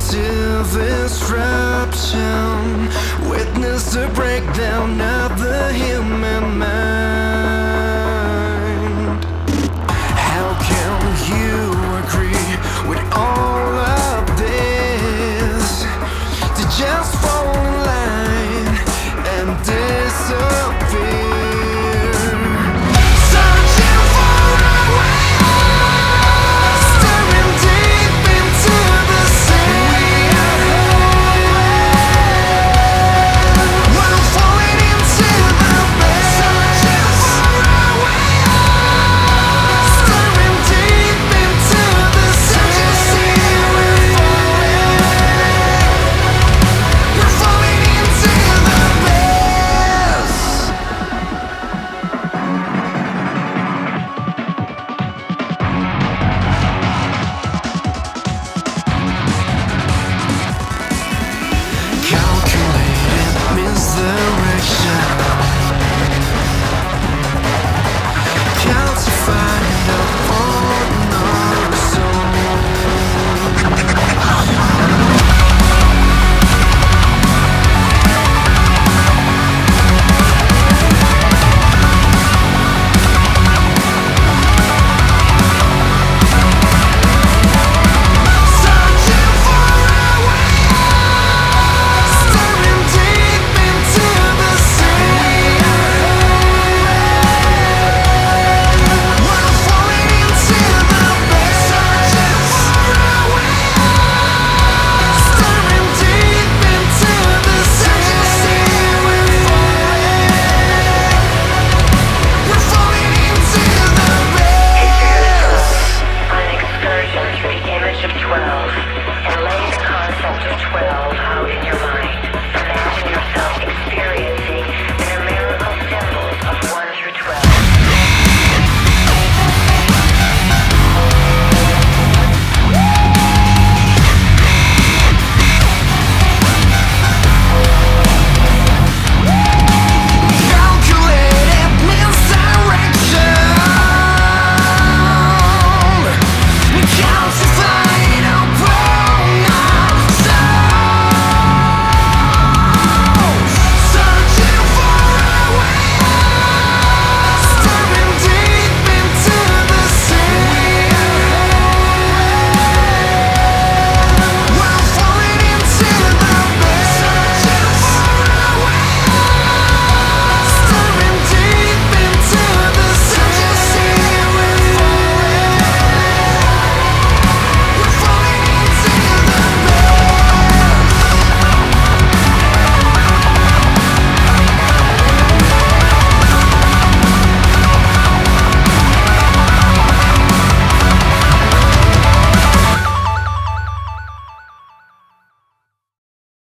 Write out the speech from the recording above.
to disruption, witness the breakdown of the human mind.